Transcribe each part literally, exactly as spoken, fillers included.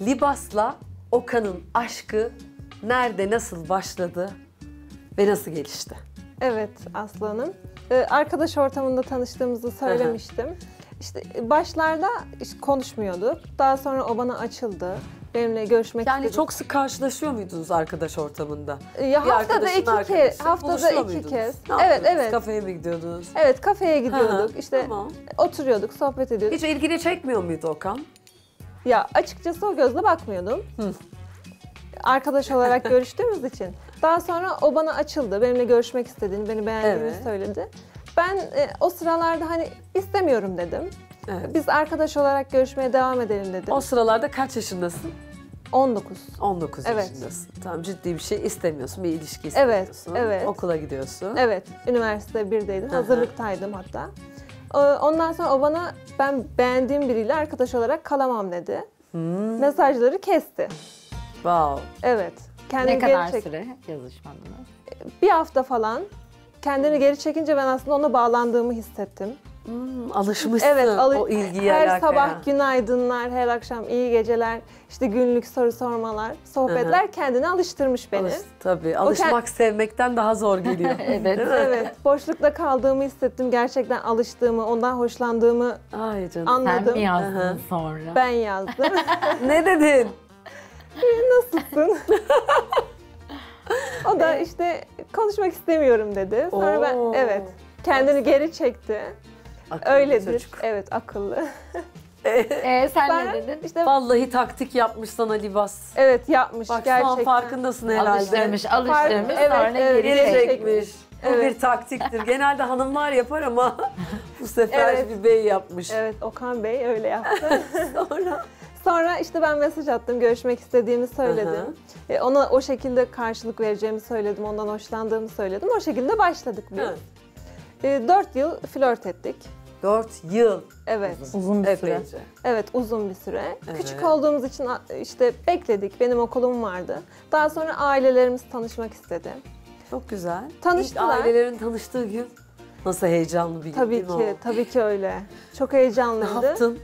Libas'la Okan'ın aşkı nerede, nasıl başladı ve nasıl gelişti? Evet Aslı Hanım. Ee, arkadaş ortamında tanıştığımızı söylemiştim. Aha. İşte başlarda işte konuşmuyorduk. Daha sonra o bana açıldı. Benimle görüşmek yani istedim. Çok sık karşılaşıyor muydunuz arkadaş ortamında? Ya bir haftada iki kez. Haftada iki kez. Evet, evet. Kafeye mi gidiyordunuz? Evet, kafeye gidiyorduk. Ha, işte tamam. Oturuyorduk, sohbet ediyorduk. Hiç ilgini çekmiyor muydu Okan? Ya açıkçası o gözle bakmıyordum. Hı. Arkadaş olarak görüştüğümüz için. Daha sonra o bana açıldı. Benimle görüşmek istediğini, beni beğendiğini evet. söyledi. Ben e, o sıralarda hani istemiyorum dedim. Evet. Biz arkadaş olarak görüşmeye devam edelim dedim. O sıralarda kaç yaşındasın? on dokuz. on dokuz evet. yaşındasın. Tamam, ciddi bir şey istemiyorsun, bir ilişki istemiyorsun. Evet, evet. Okula gidiyorsun. Evet, üniversite birdeydim, hazırlıktaydım hatta. Ondan sonra o bana ben beğendiğim biriyle arkadaş olarak kalamam dedi. Hmm. Mesajları kesti. Wow. Evet. Kendini ne kadar geri süre yazışmadınız? Bir hafta falan. Kendini geri çekince ben aslında ona bağlandığımı hissettim. Hmm, alışmışsın evet, alış o ilgiye. Her sabah ya. Günaydınlar, her akşam iyi geceler, işte günlük soru sormalar, sohbetler Aha. kendini alıştırmış beni. Alış, tabii, alışmak sevmekten daha zor geliyor. evet. evet, boşlukta kaldığımı hissettim, gerçekten alıştığımı, ondan hoşlandığımı Ay canım. Anladım. Sen mi yazdın Aha. sonra? Ben yazdım. Ne dedin? Nasılsın? O da işte konuşmak istemiyorum dedi. Sonra Oo. ben evet kendini geri çekti. Akıllı Öyledir. Çocuk. Evet, akıllı. Ee, sen ben, ne dedin? İşte, vallahi taktik yapmış sana Libas. Evet, yapmış. Bak, gerçekten. Bak, farkındasın herhalde. Alıştırmış, alıştırmış. Evet, sonra evet, geri çekmiş. çekmiş. Evet. Bu bir taktiktir. Genelde hanımlar yapar ama bu sefer evet. bir bey yapmış. Evet, Okan Bey öyle yaptı. sonra? Sonra işte ben mesaj attım, görüşmek istediğimi söyledim. E, ona o şekilde karşılık vereceğimi söyledim, ondan hoşlandığımı söyledim. O şekilde başladık biz. Hı. E, dört yıl flört ettik. Dört yıl. Evet. Uzun bir süre. Epeyce. Evet, uzun bir süre. Evet. Küçük olduğumuz için işte bekledik. Benim okulum vardı. Daha sonra ailelerimiz tanışmak istedi. Çok güzel. Tanıştılar. İlk ailelerin tanıştığı gün nasıl heyecanlı bir gün. Tabii ki, o? tabii ki öyle. Çok heyecanlıydı. Ne yaptın?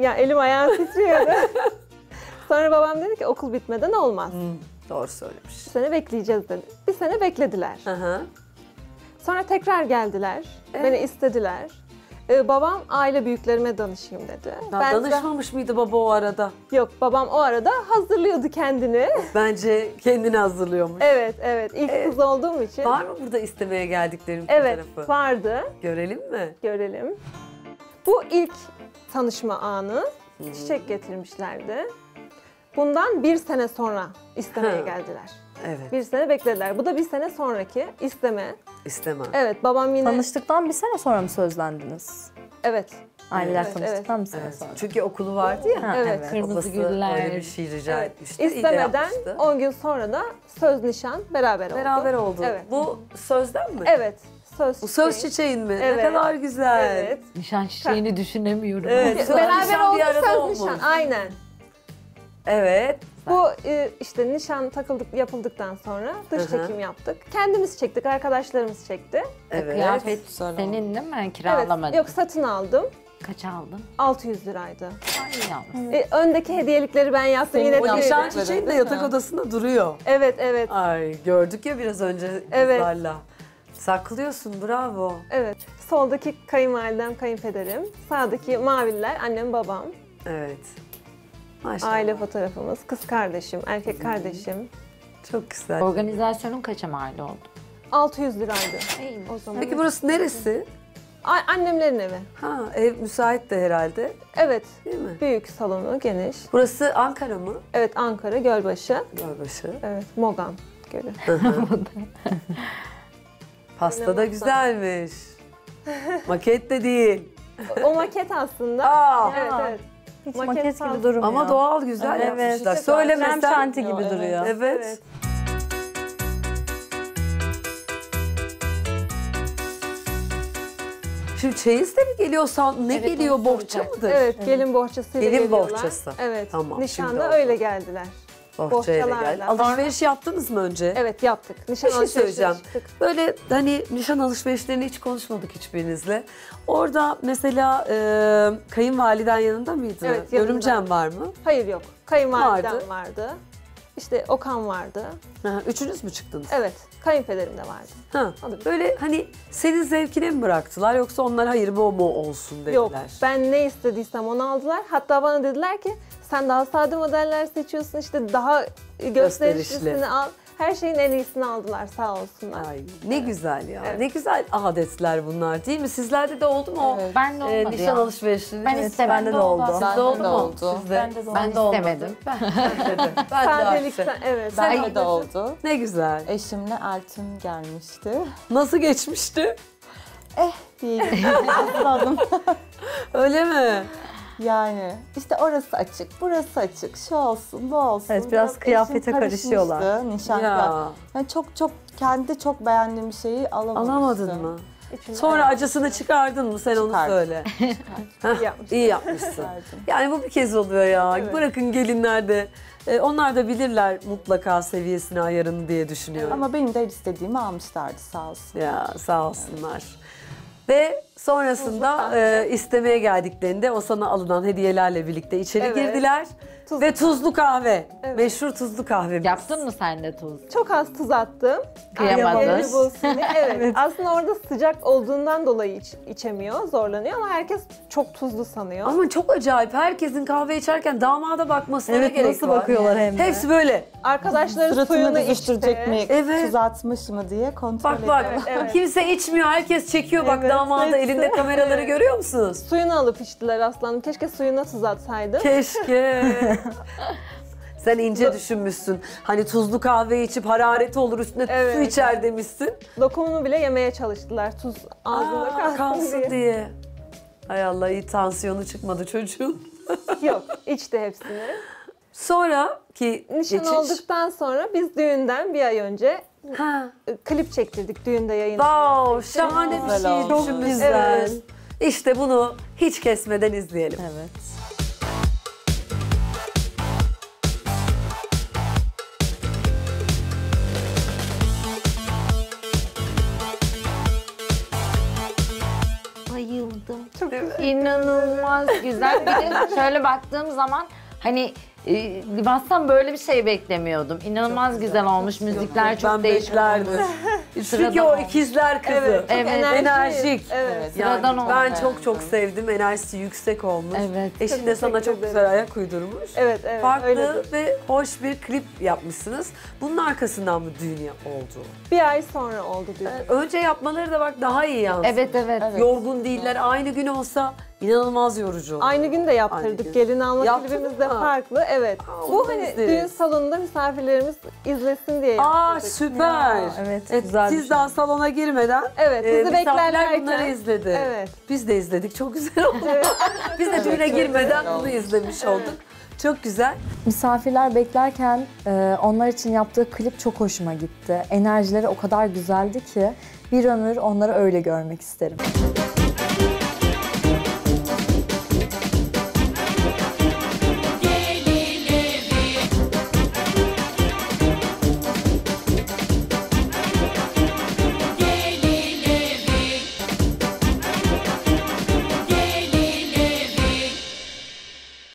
Ya elim ayağım titriyordu. Sonra babam dedi ki okul bitmeden olmaz. Hmm, doğru söylemiş. Bir sene bekleyeceğiz dedi. Bir sene beklediler. Hı hı. Sonra tekrar geldiler, evet. beni istediler. Ee, babam aile büyüklerime danışayım dedi. Ya, ben danışmamış de... mıydı baba o arada? Yok, babam o arada hazırlıyordu kendini. Bence kendini hazırlıyormuş. Evet, evet. İlk evet. kız olduğum için. Var mı burada istemeye geldiklerim evet, tarafı? Evet, vardı. Görelim mi? Görelim. Bu ilk tanışma anı. Hmm. Çiçek getirmişlerdi. Bundan bir sene sonra istemeye ha. geldiler. Evet. Bir sene beklediler. Bu da bir sene sonraki isteme. İsteme. Evet, babam yine... Tanıştıktan bir sene sonra mı sözlendiniz? Evet. Aileler evet, tanıştıktan evet. bir sene evet. sonra. Çünkü okulu vardı ya. Ha, evet. evet. Kırmızı güller. Öyle bir şey rica evet. etmişti. İstemeden on gün sonra da söz nişan beraber oldu. Beraber oldu. Evet. Bu sözden mi? Evet. Söz Bu söz çiçeğin mi? Evet. Ne kadar güzel. Evet. Nişan çiçeğini düşünemiyorum. Evet. Söz beraber oldu, söz olmuş. Nişan. Aynen. Evet. Bu işte nişan takıldık yapıldıktan sonra dış Hı-hı. çekim yaptık. Kendimiz çektik, arkadaşlarımız çekti. Evet. Kıyafet senin değil mi? Kiralamadın. Evet. Yok, satın aldım. Kaça aldın? altı yüz liraydı. Ay, e, öndeki hediyelikleri ben yaptım. Senin yine o nişan çiçeği de yatak odasında duruyor. Evet, evet. Ay, gördük ya biraz önce. Evet. Kızlarla. Saklıyorsun, bravo. Evet. Soldaki kayınvalidem, kayınpederim. Sağdaki maviler annem, babam. Evet. Maşallah. Aile fotoğrafımız, kız kardeşim, erkek kardeşim. Çok güzel. Organizasyonun kaça mal oldu? altı yüz liraydı. O zaman. Peki burası neresi? Annemlerin evi. Ha, ev müsait de herhalde. Evet. Değil mi? Büyük salonu, geniş. Burası Ankara mı? Evet, Ankara Gölbaşı. Gölbaşı. Evet, Mogan Gölü. Pasta da güzelmiş. Maket de değil. O maket aslında. Aa. Evet, evet. Hiç maket, maket gibi durum Ama ya. doğal, güzel evet. yapmışlar. Evet. Söylemem şanti gibi evet. duruyor. Evet. evet. Şimdi çeyiz de mi geliyorsa ne evet, geliyor? Bohça mıdır? Evet, gelin bohçasıyla gelin geliyorlar. Gelin bohçası. Evet, tamam, nişanda öyle geldiler. Bohçayla geldi. Alışveriş yaptınız mı önce? Evet, yaptık. Nişan bir şey söyleyeceğim. Böyle hani nişan alışverişlerini hiç konuşmadık hiçbirinizle. Orada mesela e, kayınvaliden yanında mıydı? Evet, Görümcem var mı? Hayır, yok. Kayınvaliden vardı. vardı. İşte Okan vardı. Ha, üçünüz mü çıktınız? Evet. Kayınpederim de vardı. Ha, böyle hani senin zevkine mi bıraktılar yoksa onlar hayır bu mu olsun dediler? Yok, ben ne istediysem onu aldılar. Hatta bana dediler ki sen daha sade modeller seçiyorsun, işte daha gösterişlisini al. Her şeyin en iyisini aldılar, sağ olsunlar. Ay, ne evet. güzel ya. Evet. Ne güzel adetler bunlar değil mi? Sizlerde de oldu mu? Evet. Ben de olmadı e, Nişan alışverişini. Ben evet, istemedim. Bende de oldu. Sizde oldu mu? Sizde. Ben de, ben de istemedim. Ben istedim. Ben de evet. Ben de oldu. Ne güzel. Eşimle Eltim gelmişti. Nasıl geçmişti? Eh diyelim. Anladım. Öyle mi? Yani işte orası açık, burası açık, şu olsun, bu olsun. Evet, biraz kıyafete karışıyorlar. Nişan ya. Yani çok çok kendi çok beğendiğim bir şeyi alamamıştım. Alamadın mı? İçimde Sonra acısını mi? çıkardın mı sen Çıkardım. onu söyle. Heh, yapmıştım. İyi yapmışsın. Yani bu bir kez oluyor ya. Evet. Bırakın gelinler de. Ee, onlar da bilirler mutlaka seviyesini ayarını diye düşünüyorum. Ama benim de istediğimi almışlardı sağ olsunlar. Ya sağ olsunlar. Evet. Ve sonrasında e, istemeye geldiklerinde o sana alınan hediyelerle birlikte içeri evet. girdiler. Tuzlu. Ve tuzlu kahve. Evet. Meşhur tuzlu kahvemiz. Yaptın mı sen de tuz? Çok az tuz attım. Kıyamadınız. Evet. Aslında orada sıcak olduğundan dolayı iç, içemiyor, zorlanıyor ama herkes çok tuzlu sanıyor. Ama çok acayip. Herkesin kahve içerken damada bakmasına evet, gerek nasıl var. bakıyorlar hem de. Hepsi böyle. Arkadaşları suyunu içecek mi? Evet. Tuz atmış mı diye kontrol ediyor. Bak bak. Evet, evet. Kimse içmiyor. Herkes çekiyor. Bak evet, damada evet. elinde kameraları görüyor musunuz? Suyunu alıp içtiler aslanım. Keşke suyuna tuz atsaydım. Keşke. Sen ince düşünmüşsün. Hani tuzlu kahve içip harareti olur üstüne evet, su içer evet. demişsin. Lokumunu bile yemeye çalıştılar. Tuz ağzına kalsın, kalsın diye. diye. Hay Allah, iyi tansiyonu çıkmadı çocuğun. Yok, içti hepsini. Sonra ki Nişan geçiş... olduktan sonra biz düğünden bir ay önce ha. klip çektirdik, düğünde yayınlandı. Wow, şahane bir şey. Çok güzel. Evet. İşte bunu hiç kesmeden izleyelim. Evet. İnanılmaz güzel. Bir de şöyle baktığım zaman hani e, Libas'tan böyle bir şey beklemiyordum. İnanılmaz çok güzel, güzel olmuş. Çok müzikler çok ben değişik olmuş. Çünkü o ikizler kızı. Evet, evet. Enerjik. enerjik. Evet. Yani yani ben çok çok sevdim. Enerjisi yüksek olmuş. Evet. Eşin de sana çok güzel ayak uydurmuş. Evet, evet. Farklı öyledir. Ve hoş bir klip yapmışsınız. Bunun arkasından mı düğün oldu? Bir ay sonra oldu düğün. Evet. Önce yapmaları da bak daha iyi yansıdı. Evet, evet. evet. Yorgun değiller. Evet. Aynı gün olsa İnanılmaz yorucu. Aynı gün de yaptırdık. Gün. Gelin alma klibimiz de farklı. Evet. Aa, bu hani izleyelim. Düğün salonunda misafirlerimiz izlesin diye yaptırdık. Aa süper. Ya, evet. evet siz şey. daha salona girmeden evet, bizi e, misafirler bunları izledi. Evet. Biz de izledik. Çok güzel oldu. Evet. Biz de düğüne evet, girmeden bunu izlemiş olduk. Evet. Çok güzel. Misafirler beklerken e, onlar için yaptığı klip çok hoşuma gitti. Enerjileri o kadar güzeldi ki bir ömür onları öyle görmek isterim.